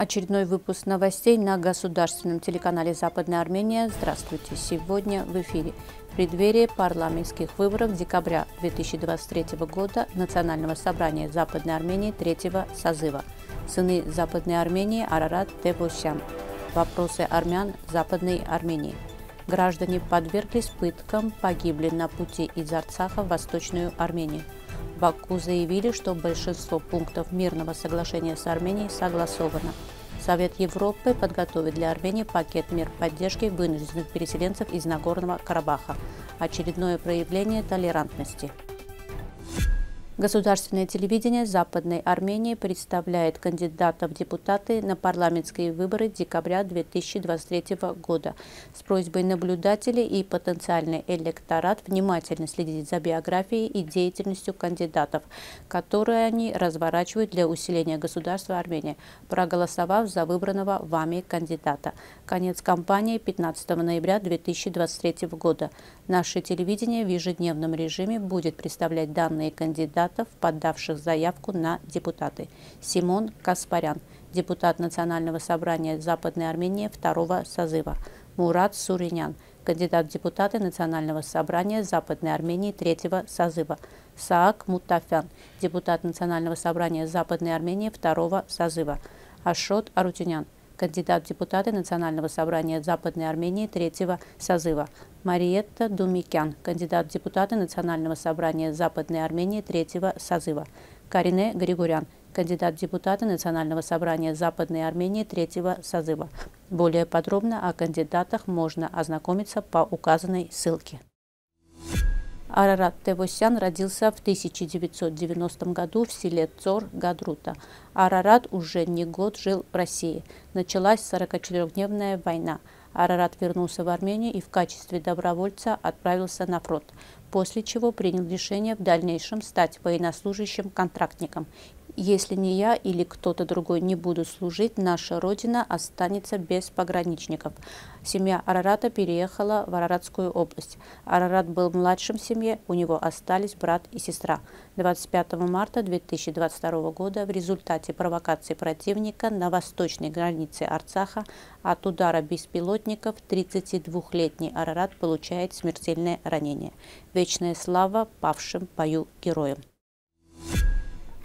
Очередной выпуск новостей на государственном телеканале «Западная Армения». Здравствуйте! Сегодня в эфире. В преддверии парламентских выборов декабря 2023 года Национального собрания Западной Армении третьего созыва. Сыны Западной Армении Арарат Тевосян. Вопросы армян Западной Армении. Граждане подверглись пыткам, погибли на пути из Арцаха в Восточную Армению. В Баку заявили, что большинство пунктов мирного соглашения с Арменией согласовано. Совет Европы подготовит для Армении пакет мер поддержки вынужденных переселенцев из Нагорного Карабаха. Очередное проявление толерантности. Государственное телевидение Западной Армении представляет кандидатов в депутаты на парламентские выборы декабря 2023 года. С просьбой наблюдателей и потенциальный электорат внимательно следить за биографией и деятельностью кандидатов, которые они разворачивают для усиления государства Армении, проголосовав за выбранного вами кандидата. Конец кампании 15 ноября 2023 года. Наше телевидение в ежедневном режиме будет представлять данные кандидатов, подавших заявку на депутаты. Симон Каспарян, депутат Национального собрания Западной Армении второго созыва. Мурат Суринян, кандидат в депутаты Национального собрания Западной Армении третьего созыва. Саак Мутафян, депутат Национального собрания Западной Армении второго созыва. Ашот Арутюнян, кандидат в депутаты Национального собрания Западной Армении третьего созыва. Мариетта Думикян, кандидат в депутаты Национального собрания Западной Армении третьего созыва. Карине Григорян, кандидат в депутаты Национального собрания Западной Армении третьего созыва. Более подробно о кандидатах можно ознакомиться по указанной ссылке. Арарат Тевосян родился в 1990 году в селе Цор Гадрута. Арарат уже не год жил в России. Началась 44-дневная война. Арарат вернулся в Армению и в качестве добровольца отправился на фронт, после чего принял решение в дальнейшем стать военнослужащим-контрактником. «Если не я или кто-то другой не будут служить, наша родина останется без пограничников». Семья Арарата переехала в Араратскую область. Арарат был младшим в семье, у него остались брат и сестра. 25 марта 2022 года в результате провокации противника на восточной границе Арцаха от удара беспилотников 32-летний Арарат получает смертельное ранение. Вечная слава павшим в бою героям.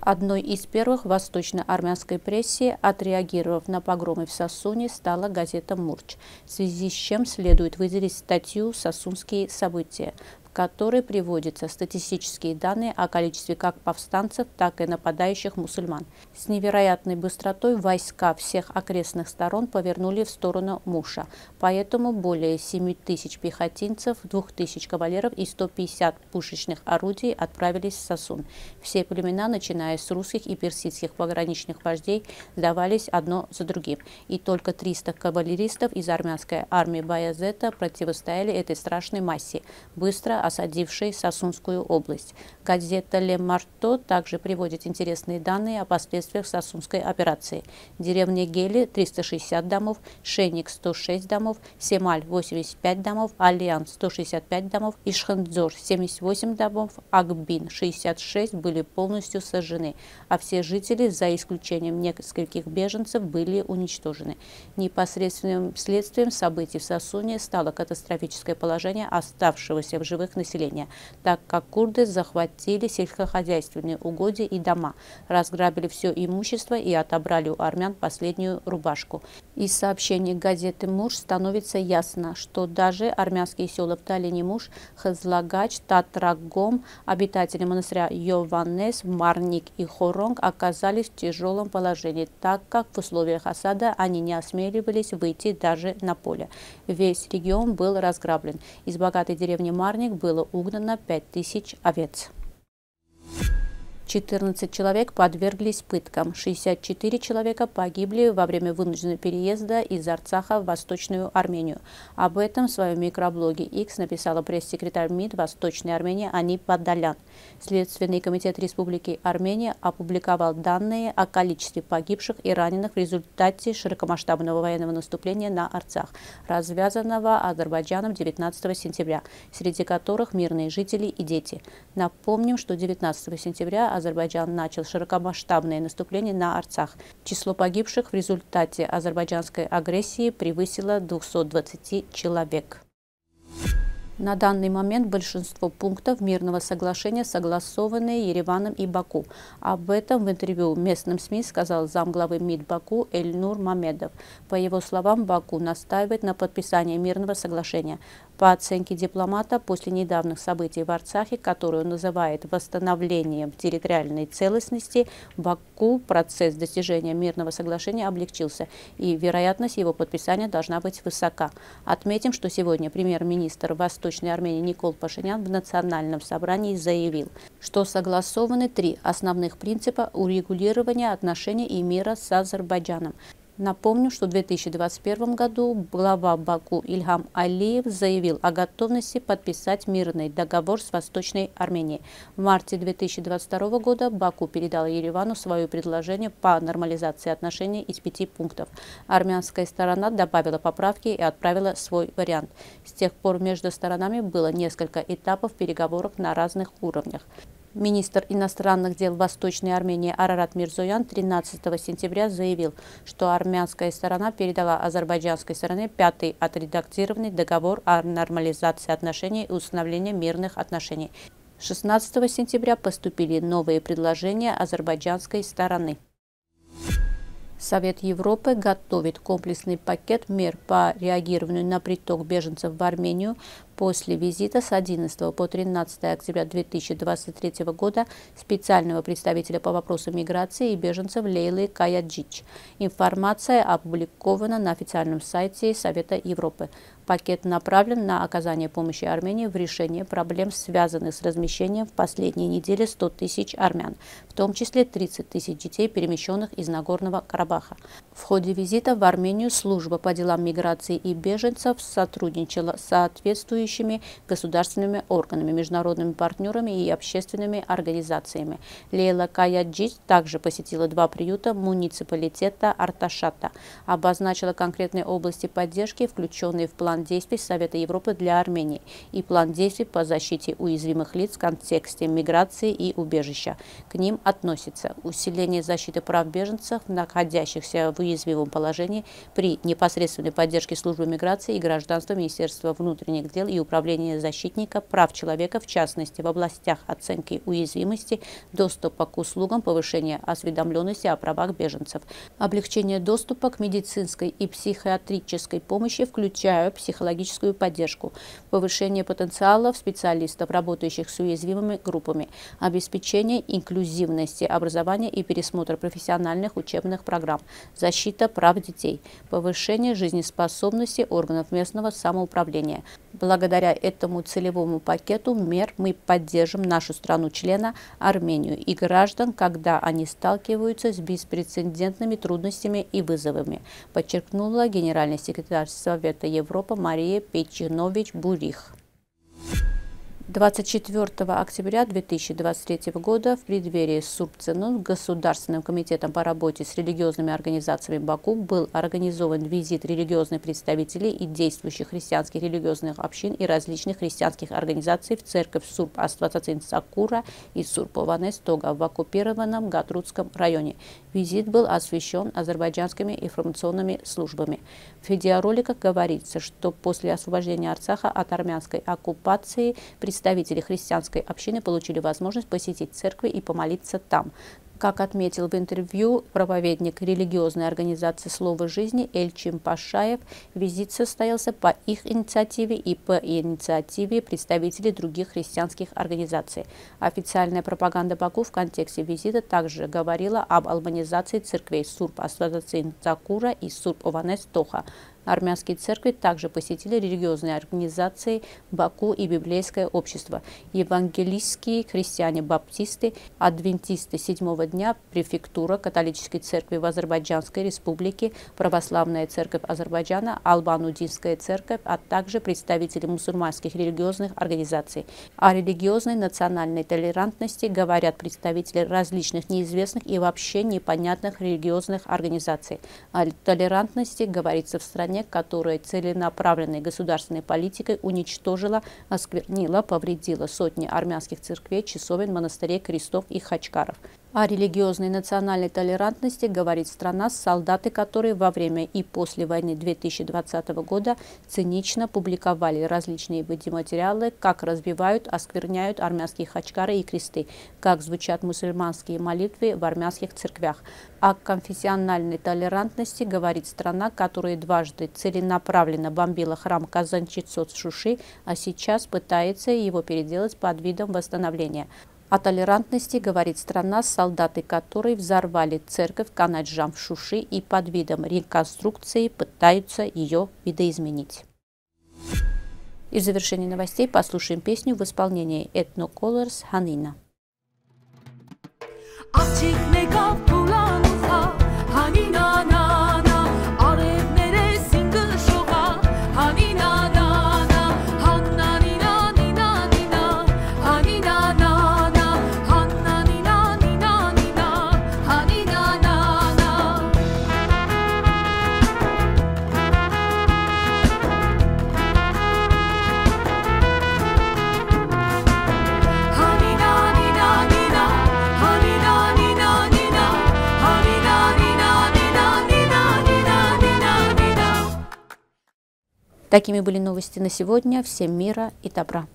Одной из первых в восточно-армянской прессе, отреагировав на погромы в Сосуне, стала газета «Мурч», в связи с чем следует выделить статью «Сосунские события», в которой приводятся статистические данные о количестве как повстанцев, так и нападающих мусульман. С невероятной быстротой войска всех окрестных сторон повернули в сторону Муша, поэтому более 7 тысяч пехотинцев, 2000 кавалеров и 150 пушечных орудий отправились в Сосун. Все племена, начиная с русских и персидских пограничных вождей, сдавались одно за другим. И только 300 кавалеристов из армянской армии Баязета противостояли этой страшной массе, быстро осадившей Сосунскую область. Газета «Ле Марто» также приводит интересные данные о последствиях Сосунской операции. Деревня Гели – 360 домов, Шеник – 106 домов, Семаль – 85 домов, Альян – 165 домов, Ишхандзор – 78 домов, Акбин – 66 были полностью сожжены, а все жители, за исключением нескольких беженцев, были уничтожены. Непосредственным следствием событий в Сосуне стало катастрофическое положение оставшегося в живых населения, так как курды захватили сельскохозяйственные угодья и дома, разграбили все имущество и отобрали у армян последнюю рубашку. Из сообщений газеты «Муж» становится ясно, что даже армянские села в долине Муш, Хазлагач, Татрагом, обитатели монастыря Йованнес, Марник и Хоронг оказались в тяжелом положении, так как в условиях осада они не осмеливались выйти даже на поле. Весь регион был разграблен. Из богатой деревни Марник было угнано 5000 овец. 14 человек подверглись пыткам, 64 человека погибли во время вынужденного переезда из Арцаха в Восточную Армению. Об этом в своем микроблоге X написала пресс-секретарь МИД Восточной Армении Ани Подалян. Следственный комитет Республики Армения опубликовал данные о количестве погибших и раненых в результате широкомасштабного военного наступления на Арцах, развязанного Азербайджаном 19 сентября, среди которых мирные жители и дети. Напомним, что 19 сентября Азербайджан начал широкомасштабное наступление на Арцах. Число погибших в результате азербайджанской агрессии превысило 220 человек. На данный момент большинство пунктов мирного соглашения согласованы Ереваном и Баку. Об этом в интервью местным СМИ сказал замглавы МИД Баку Эльнур Мамедов. По его словам, Баку настаивает на подписании мирного соглашения. По оценке дипломата, после недавних событий в Арцахе, которые он называет восстановлением территориальной целостности, Баку процесс достижения мирного соглашения облегчился, и вероятность его подписания должна быть высока. Отметим, что сегодня премьер-министр Восточной Армении Никол Пашинян в национальном собрании заявил, что согласованы три основных принципа урегулирования отношений и мира с Азербайджаном. Напомню, что в 2021 году глава Баку Ильхам Алиев заявил о готовности подписать мирный договор с Восточной Арменией. В марте 2022 года Баку передал Еревану свое предложение по нормализации отношений из 5 пунктов. Армянская сторона добавила поправки и отправила свой вариант. С тех пор между сторонами было несколько этапов переговоров на разных уровнях. Министр иностранных дел Восточной Армении Арарат Мирзоян 13 сентября заявил, что армянская сторона передала азербайджанской стороне 5-й отредактированный договор о нормализации отношений и установлении мирных отношений. 16 сентября поступили новые предложения азербайджанской стороны. Совет Европы готовит комплексный пакет мер по реагированию на приток беженцев в Армению. После визита с 11 по 13 октября 2023 года специального представителя по вопросам миграции и беженцев Лейлы Каяджич. Информация опубликована на официальном сайте Совета Европы. Пакет направлен на оказание помощи Армении в решении проблем, связанных с размещением в последние недели 100 тысяч армян, в том числе 30 тысяч детей, перемещенных из Нагорного Карабаха. В ходе визита в Армению служба по делам миграции и беженцев сотрудничала с соответствующими государственными органами, международными партнерами и общественными организациями. Лейла Каяджич также посетила 2 приюта муниципалитета Арташата, обозначила конкретные области поддержки, включенные в план действий Совета Европы для Армении и план действий по защите уязвимых лиц в контексте миграции и убежища. К ним относятся усиление защиты прав беженцев, находящихся в уязвимом положении, при непосредственной поддержке службы миграции и гражданства Министерства внутренних дел и управление защитника прав человека, в частности, в областях оценки уязвимости, доступа к услугам, повышения осведомленности о правах беженцев, облегчение доступа к медицинской и психиатрической помощи, включая психологическую поддержку, повышение потенциалов специалистов, работающих с уязвимыми группами, обеспечение инклюзивности образования и пересмотр профессиональных учебных программ, защита прав детей, повышение жизнеспособности органов местного самоуправления. Благодаря этому целевому пакету мер мы поддержим нашу страну-члена Армению и граждан, когда они сталкиваются с беспрецедентными трудностями и вызовами, подчеркнула генеральный секретарь Совета Европы Мария Петчинович Бурих. 24 октября 2023 года в преддверии Сурбцину Государственным комитетом по работе с религиозными организациями Баку был организован визит религиозных представителей и действующих христианских религиозных общин и различных христианских организаций в церковь Сурб-Аствацацин-Сакура и Сурб-Ованес-Тога в оккупированном Гатрутском районе. Визит был освещен азербайджанскими информационными службами. В видеороликах говорится, что после освобождения Арцаха от армянской оккупации представители христианской общины получили возможность посетить церкви и помолиться там. Как отметил в интервью проповедник религиозной организации «Слово жизни» Эль Чим Пашаев, визит состоялся по их инициативе и по инициативе представителей других христианских организаций. Официальная пропаганда Баку в контексте визита также говорила об албанизации церквей Сурб-Аствацацин-Сакура и Сурб-Ованес-Тоха. Армянские церкви также посетили религиозные организации Баку и библейское общество, евангелистские христиане-баптисты, адвентисты седьмого дня, префектура католической церкви в Азербайджанской республике, православная церковь Азербайджана, албанудинская церковь, а также представители мусульманских религиозных организаций. О религиозной национальной толерантности говорят представители различных неизвестных и вообще непонятных религиозных организаций. О толерантности говорится в стране, Армения, которая целенаправленной государственной политикой уничтожила, осквернила, повредила сотни армянских церквей, часовен, монастырей, крестов и хачкаров. О религиозной и национальной толерантности говорит страна, солдаты которой во время и после войны 2020 года цинично публиковали различные видеоматериалы, как разбивают, оскверняют армянские хачкары и кресты, как звучат мусульманские молитвы в армянских церквях. О конфессиональной толерантности говорит страна, которая дважды целенаправленно бомбила храм Казанчицот в Шуши, а сейчас пытается его переделать под видом восстановления. О толерантности говорит страна, солдаты которой взорвали церковь Канаджам в Шуши и под видом реконструкции пытаются ее видоизменить. И в завершении новостей послушаем песню в исполнении Ethno Colors Ханина. Такими были новости на сегодня. Всем мира и добра.